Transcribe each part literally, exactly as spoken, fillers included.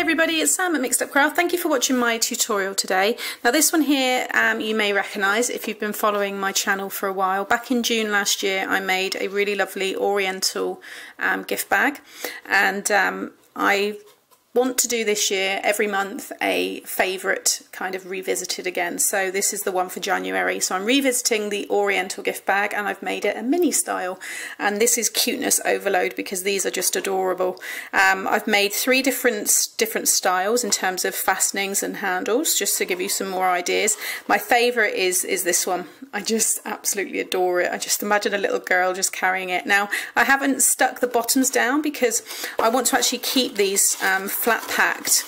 everybody, it's Sam at Mixed Up Craft. Thank you for watching my tutorial today. Now this one here um, you may recognise if you've been following my channel for a while. Back in June last year I made a really lovely Oriental um, gift bag, and um, I want to do this year every month a favourite kind of revisited again, so this is the one for January. So I'm revisiting the Oriental gift bag and I've made it a mini style, and this is cuteness overload because these are just adorable. um, I've made three different different styles in terms of fastenings and handles, just to give you some more ideas. My favourite is is this one. I just absolutely adore it. I just imagine a little girl just carrying it. Now I haven't stuck the bottoms down because I want to actually keep these um, flat packed,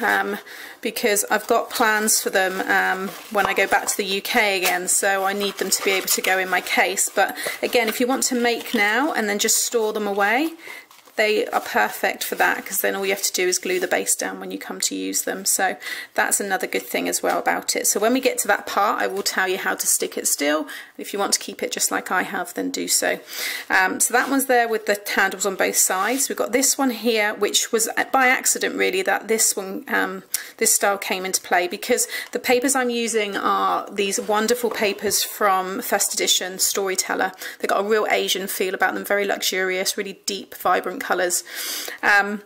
um, because I've got plans for them um, when I go back to the U K again, so I need them to be able to go in my case. But again, if you want to make now and then just store them away, they are perfect for that, because then all you have to do is glue the base down when you come to use them. So that's another good thing as well about it. So when we get to that part I will tell you how to stick it still. If you want to keep it just like I have, then do so. Um, so that one's there with the handles on both sides. We've got this one here, which was by accident really that this one, um, this style came into play, because the papers I'm using are these wonderful papers from First Edition Storyteller. They've got a real Asian feel about them, very luxurious, really deep, vibrant colours. Um,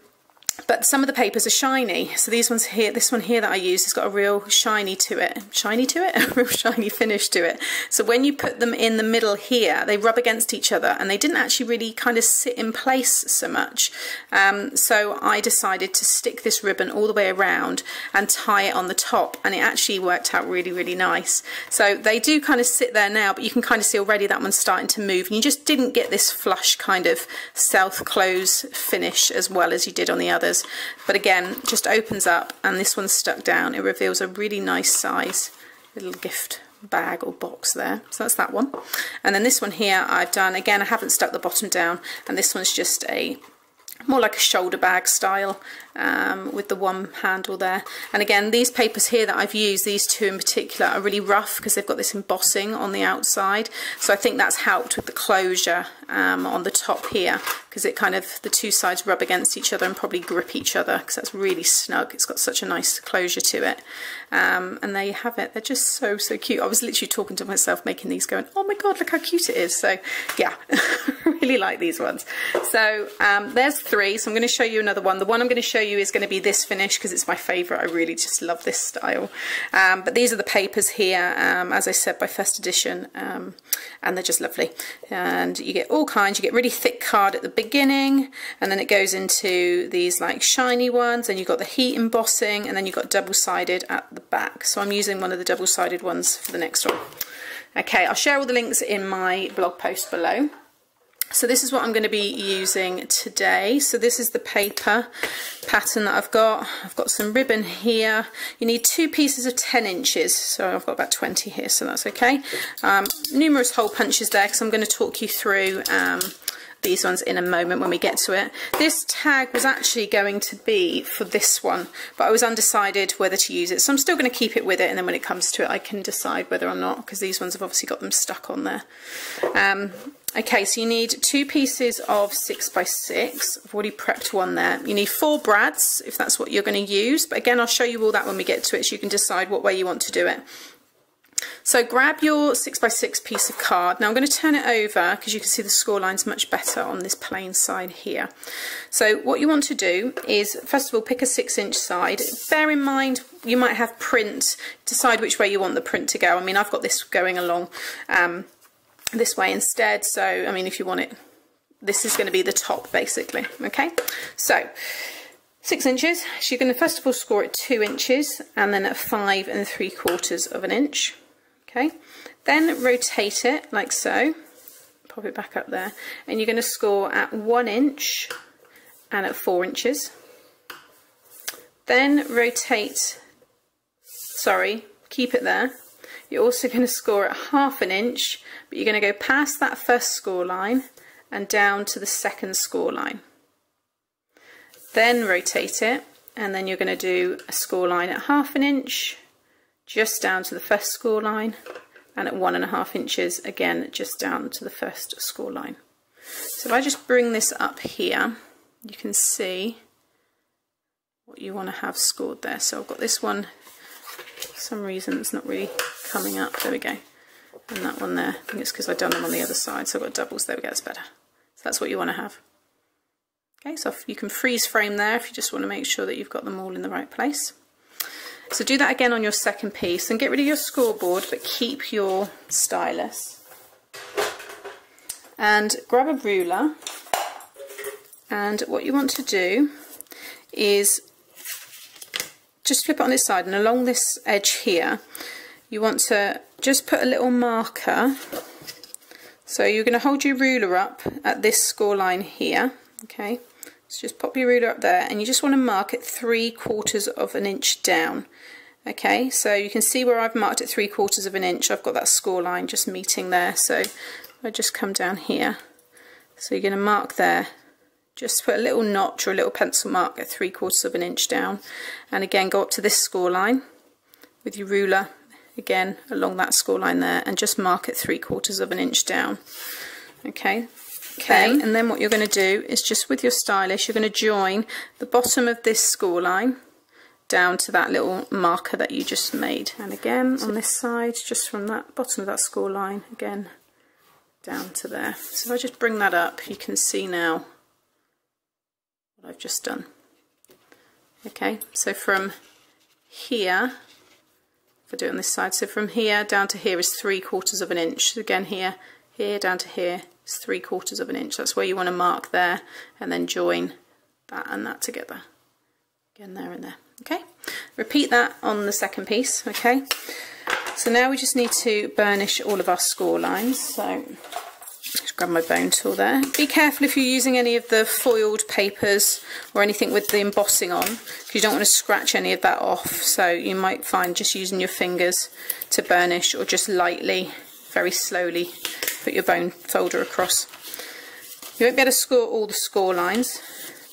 but some of the papers are shiny, so these ones here, this one here that I use has got a real shiny to it, shiny to it, a real shiny finish to it. So when you put them in the middle here, they rub against each other and they didn't actually really kind of sit in place so much. Um, so I decided to stick this ribbon all the way around and tie it on the top, and it actually worked out really, really nice. So they do kind of sit there now, but you can kind of see already that one's starting to move, and you just didn't get this flush kind of self-close finish as well as you did on the other. But again, just opens up, and this one's stuck down. It reveals a really nice size little gift bag or box there. So that's that one. And then this one here I've done, again I haven't stuck the bottom down, and this one's just a more like a shoulder bag style, um, with the one handle there. And again, these papers here that I've used, these two in particular, are really rough because they've got this embossing on the outside, so I think that's helped with the closure um, on the top here, because it kind of, the two sides rub against each other and probably grip each other, because that's really snug. It's got such a nice closure to it. Um, and there you have it. They're just so, so cute. I was literally talking to myself making these, going, oh my god, look how cute it is. So yeah, really like these ones. So um, there's three. So I'm going to show you another one. The one I'm going to show you is going to be this finish, because it's my favourite. I really just love this style. Um, but these are the papers here, um, as I said, by First Edition, um, and they're just lovely. And you get all kinds. You get really thick card at the beginning, and then it goes into these like shiny ones, and you've got the heat embossing, and then you've got double-sided at the back. So I'm using one of the double-sided ones for the next one. Okay, I'll share all the links in my blog post below. So this is what I'm going to be using today. So this is the paper pattern that I've got. I've got some ribbon here. You need two pieces of ten inches, so I've got about twenty here, so that's okay. Um, numerous hole punches there, because I'm going to talk you through um, these ones in a moment when we get to it. This tag was actually going to be for this one, but I was undecided whether to use it, so I'm still going to keep it with it, and then when it comes to it I can decide whether or not, because these ones have obviously got them stuck on there. Um, okay, so you need two pieces of six by six. I've already prepped one there. You need four brads if that's what you're going to use, but again I'll show you all that when we get to it, so you can decide what way you want to do it. So grab your six by six piece of card. Now I'm going to turn it over because you can see the score lines much better on this plain side here. So what you want to do is, first of all, pick a six inch side. Bear in mind you might have print, decide which way you want the print to go. I mean, I've got this going along um, this way instead, so I mean if you want it, this is going to be the top basically. Okay, so six inches, so you're going to first of all score at two inches, and then at five and three quarters of an inch. Okay, then rotate it like so, pop it back up there, and you're going to score at one inch and at four inches. Then rotate, sorry, keep it there. You're also going to score at half an inch, but you're going to go past that first score line and down to the second score line. Then rotate it, and then you're going to do a score line at half an inch, just down to the first score line, and at one and a half inches, again just down to the first score line. So if I just bring this up here, you can see what you want to have scored there. So I've got this one, for some reason it's not really coming up, there we go, and that one there. I think it's because I've done them on the other side, so I've got doubles, there we go, that's better. So that's what you want to have. Okay, so you can freeze frame there if you just want to make sure that you've got them all in the right place. So do that again on your second piece, and get rid of your scoreboard but keep your stylus. And grab a ruler, and what you want to do is just flip it on this side, and along this edge here you want to just put a little marker. So you're going to hold your ruler up at this score line here, okay? So just pop your ruler up there, and you just want to mark it three quarters of an inch down. Okay, so you can see where I've marked it three quarters of an inch. I've got that score line just meeting there, so I just come down here. So you're going to mark there. Just put a little notch or a little pencil mark at three quarters of an inch down. And again, go up to this score line with your ruler, again, along that score line there, and just mark it three quarters of an inch down. Okay. Okay, and then what you're going to do is just with your stylus, you're going to join the bottom of this score line down to that little marker that you just made. And again, on this side, just from that bottom of that score line, again, down to there. So if I just bring that up, you can see now what I've just done. Okay, so from here, if I do it on this side, so from here down to here is three quarters of an inch. Again, here, here, down to here. It's three quarters of an inch. That's where you want to mark there, and then join that and that together again, there and there. Okay, repeat that on the second piece. Okay, so now we just need to burnish all of our score lines. So just grab my bone tool there. Be careful if you're using any of the foiled papers or anything with the embossing on, because you don't want to scratch any of that off. So you might find just using your fingers to burnish, or just lightly, very slowly put your bone folder across. You won't be able to score all the score lines.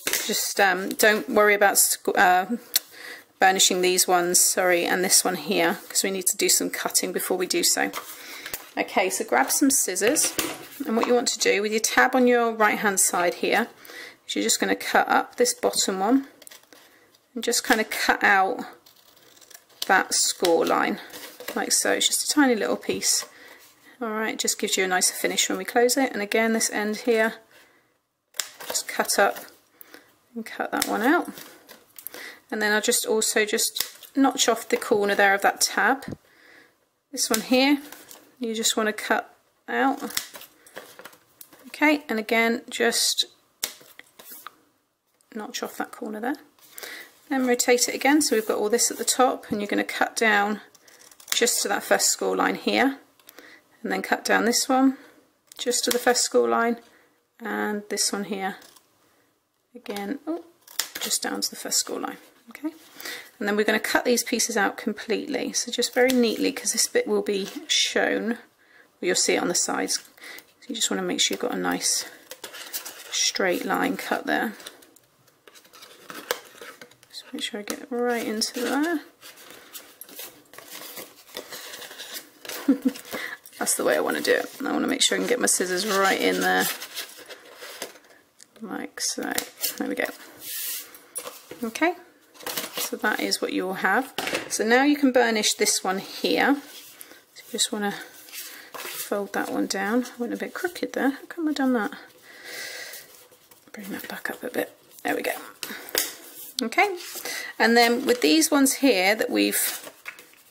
Just um, don't worry about uh, burnishing these ones, sorry, and this one here, because we need to do some cutting before we do so. Okay, so grab some scissors, and what you want to do with your tab on your right hand side here is you're just going to cut up this bottom one and just kind of cut out that score line like so. It's just a tiny little piece. Alright, just gives you a nicer finish when we close it. And again, this end here, just cut up and cut that one out. And then I'll just also just notch off the corner there of that tab. This one here, you just want to cut out. Okay, and again, just notch off that corner there. Then rotate it again, so we've got all this at the top, and you're going to cut down just to that first score line here. And then cut down this one just to the first score line, and this one here again, oh, just down to the first score line. Okay, and then we're going to cut these pieces out completely, so just very neatly, because this bit will be shown, or you'll see it on the sides. So you just want to make sure you've got a nice straight line cut there. Just make sure I get right into there. That's the way I want to do it. I want to make sure I can get my scissors right in there, like so. There we go. Okay, so that is what you will have. So now you can burnish this one here. So you just want to fold that one down. I went a bit crooked there. How come I done that? Bring that back up a bit. There we go. Okay, and then with these ones here that we've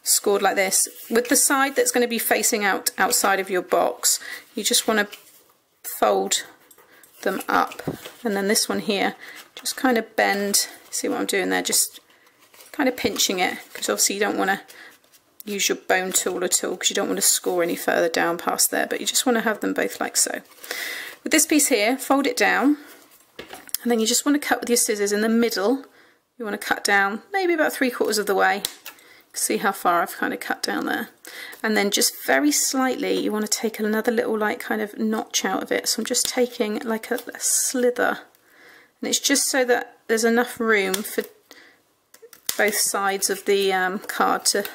scored like this, with the side that's going to be facing out outside of your box, you just want to fold them up, and then this one here just kind of bend. See what I'm doing there? Just kind of pinching it, because obviously you don't want to use your bone tool at all, because you don't want to score any further down past there, but you just want to have them both like so. With this piece here, fold it down, and then you just want to cut with your scissors in the middle. You want to cut down maybe about three quarters of the way. See how far I've kind of cut down there, and then just very slightly you want to take another little like kind of notch out of it. So I'm just taking like a, a slither, and it's just so that there's enough room for both sides of the um, card to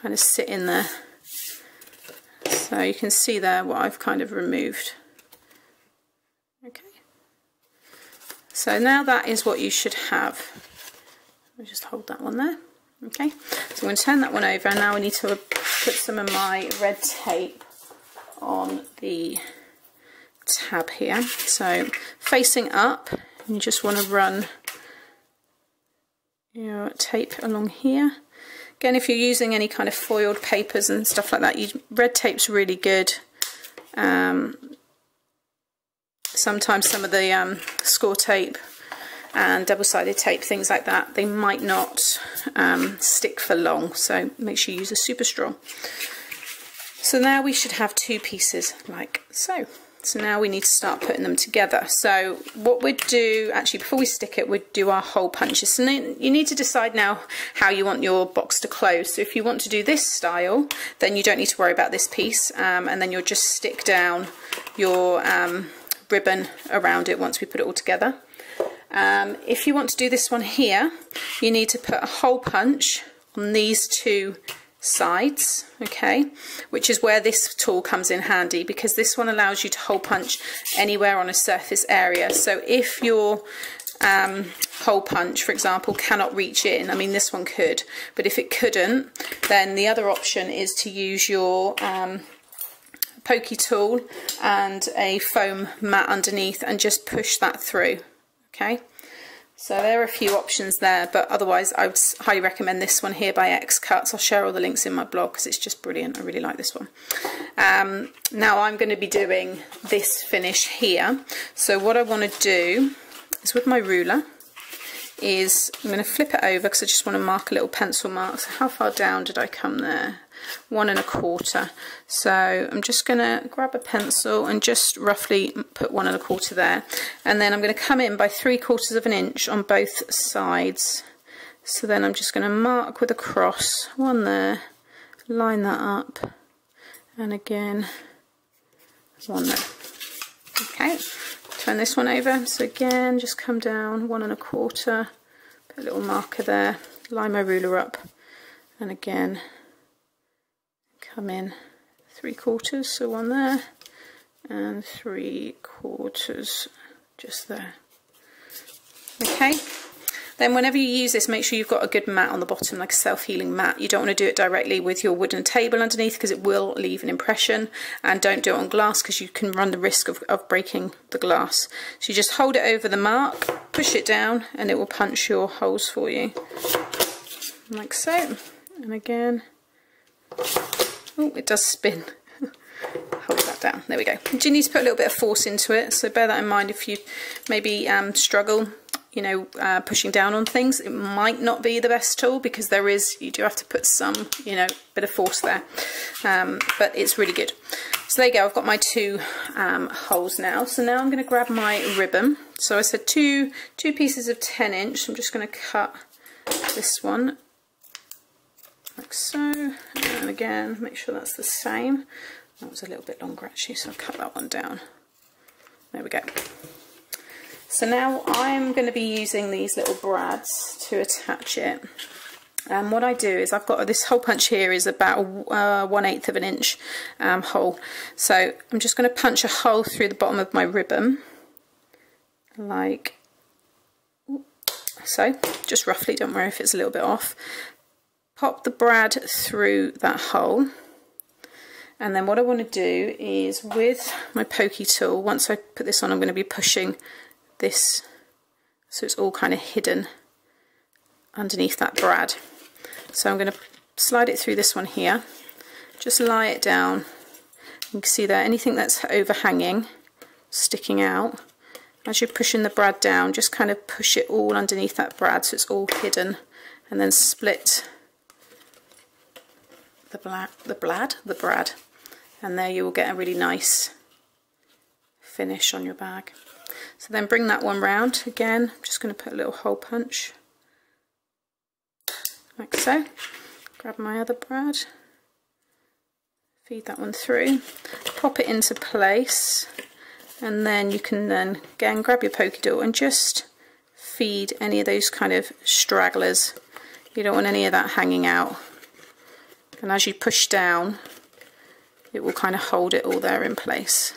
kind of sit in there. So you can see there what I've kind of removed. Okay, so now that is what you should have. we just hold that one there. Okay, so I'm going to turn that one over, and now we need to put some of my red tape on the tab here. So facing up, you just want to run your tape along here. Again, if you're using any kind of foiled papers and stuff like that, you, red tape's really good. Um, sometimes some of the um, score tape and double-sided tape, things like that, they might not um, stick for long, so make sure you use a super strong. So now we should have two pieces like so. So now we need to start putting them together. So what we'd do, actually before we stick it, we'd do our hole punches. And then you need to decide now how you want your box to close. So if you want to do this style, then you don't need to worry about this piece, um, and then you'll just stick down your um, ribbon around it once we put it all together. Um, if you want to do this one here, you need to put a hole punch on these two sides, okay, which is where this tool comes in handy, because this one allows you to hole punch anywhere on a surface area. So if your um, hole punch, for example, cannot reach in, I mean this one could, but if it couldn't, then the other option is to use your um, pokey tool and a foam mat underneath and just push that through. Okay, so there are a few options there, but otherwise I would highly recommend this one here by X Cuts. I'll share all the links in my blog because it's just brilliant. I really like this one. Um, now I'm going to be doing this finish here. So what I want to do is with my ruler is I'm going to flip it over because I just want to mark a little pencil mark. So how far down did I come there? One and a quarter. So I'm just going to grab a pencil and just roughly put one and a quarter there, and then I'm going to come in by three quarters of an inch on both sides. So then I'm just going to mark with a cross one there, line that up, and again one there. Okay, turn this one over. So again, just come down one and a quarter, put a little marker there, line my ruler up, and again come in three quarters, so one there and three quarters just there. Okay, then whenever you use this, make sure you've got a good mat on the bottom, like a self-healing mat. You don't want to do it directly with your wooden table underneath because it will leave an impression, and don't do it on glass because you can run the risk of, of breaking the glass. So you just hold it over the mark, push it down, and it will punch your holes for you like so, and again. Oh, it does spin. Hold that down. There we go. You do need to put a little bit of force into it, so bear that in mind if you maybe um, struggle, you know, uh, pushing down on things. It might not be the best tool because there is, you do have to put some, you know, bit of force there. Um, but it's really good. So there you go. I've got my two um, holes now. So now I'm going to grab my ribbon. So I said two, two pieces of ten inch. I'm just going to cut this one like so, and again make sure that's the same. That was a little bit longer actually, so I'll cut that one down. There we go. So now I'm going to be using these little brads to attach it, and what I do is I've got this hole punch here is about uh, one eighth of an inch um, hole, so I'm just going to punch a hole through the bottom of my ribbon like so, just roughly, don't worry if it's a little bit off. Pop the brad through that hole, and then what I want to do is with my pokey tool, once I put this on, I'm going to be pushing this so it's all kind of hidden underneath that brad. So I'm going to slide it through this one here, just lie it down. You can see there anything that's overhanging, sticking out. As you're pushing the brad down, just kind of push it all underneath that brad so it's all hidden, and then split the black, the blad, the brad, and there you will get a really nice finish on your bag. So then bring that one round again. I'm just going to put a little hole punch like so. Grab my other brad, feed that one through, pop it into place, and then you can then again grab your pokey tool and just feed any of those kind of stragglers. You don't want any of that hanging out. And as you push down, it will kind of hold it all there in place.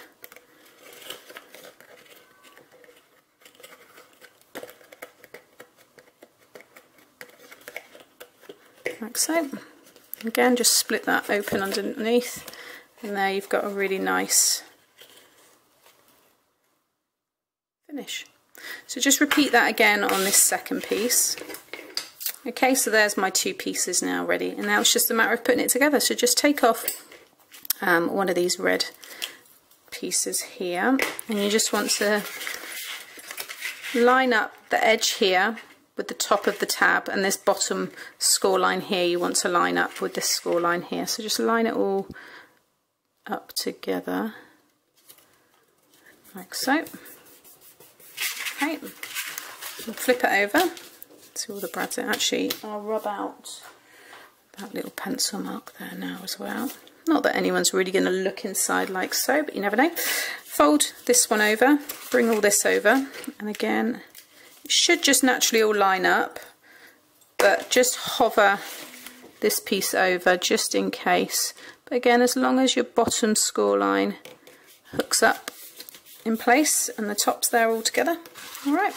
like so. Again, just split that open underneath, and there you've got a really nice finish. So just repeat that again on this second piece. Okay, so there's my two pieces now ready, and now it's just a matter of putting it together. So just take off um, one of these red pieces here, and you just want to line up the edge here with the top of the tab, and this bottom score line here you want to line up with this score line here. So just line it all up together like so. Okay, we'll flip it over, see all the brads. Actually, I'll rub out that little pencil mark there now as well. Not that anyone's really going to look inside like so, but you never know. Fold this one over, bring all this over, and again, it should just naturally all line up, but just hover this piece over just in case. But again, as long as your bottom score line hooks up in place and the top's there all together. All right,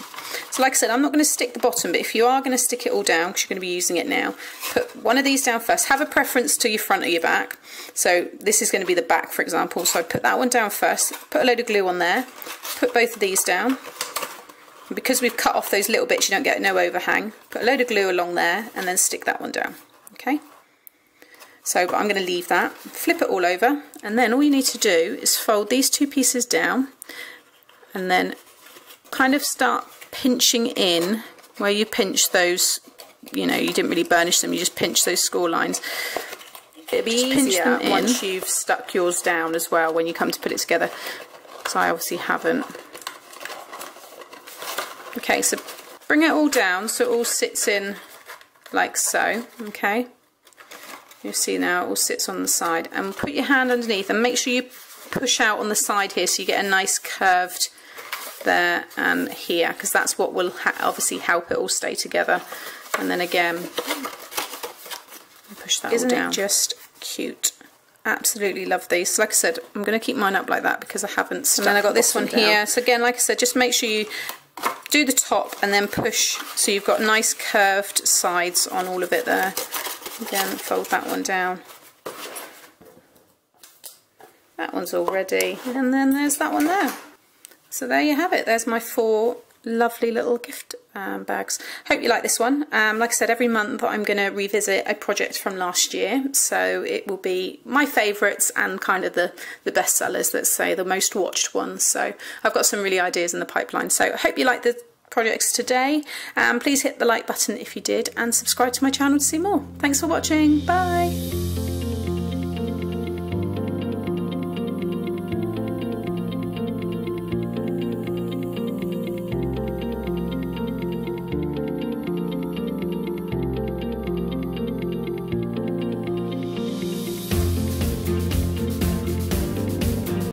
so like I said, I'm not going to stick the bottom, but if you are going to stick it all down, because you're going to be using it now, put one of these down first. Have a preference to your front or your back. So this is going to be the back, for example, so I put that one down first, put a load of glue on there, put both of these down, and because we've cut off those little bits, you don't get no overhang, put a load of glue along there and then stick that one down. Okay, so but I'm going to leave that, flip it all over, and then all you need to do is fold these two pieces down and then kind of start pinching in where you pinch those, you know, you didn't really burnish them, you just pinch those score lines. It'll be easier once you've stuck yours down as well when you come to put it together, because I obviously haven't. Okay, so bring it all down so it all sits in like so. Okay, you see now it all sits on the side, and put your hand underneath and make sure you push out on the side here so you get a nice curved there and here, because that's what will ha obviously help it all stay together. And then again, push that all down. Isn't it just cute? Absolutely love these. So like I said, I'm going to keep mine up like that because I haven't stuck. And then I got this one here. So again, like I said, just make sure you do the top and then push so you've got nice curved sides on all of it there. Again, fold that one down. That one's all ready, and then there's that one there. So there you have it. There's my four lovely little gift um, bags. Hope you like this one. Um, like I said, every month I'm going to revisit a project from last year, so it will be my favourites and kind of the, the best sellers, let's say, the most watched ones. So I've got some really ideas in the pipeline. So I hope you like the projects today. Um, please hit the like button if you did, and subscribe to my channel to see more. Thanks for watching. Bye.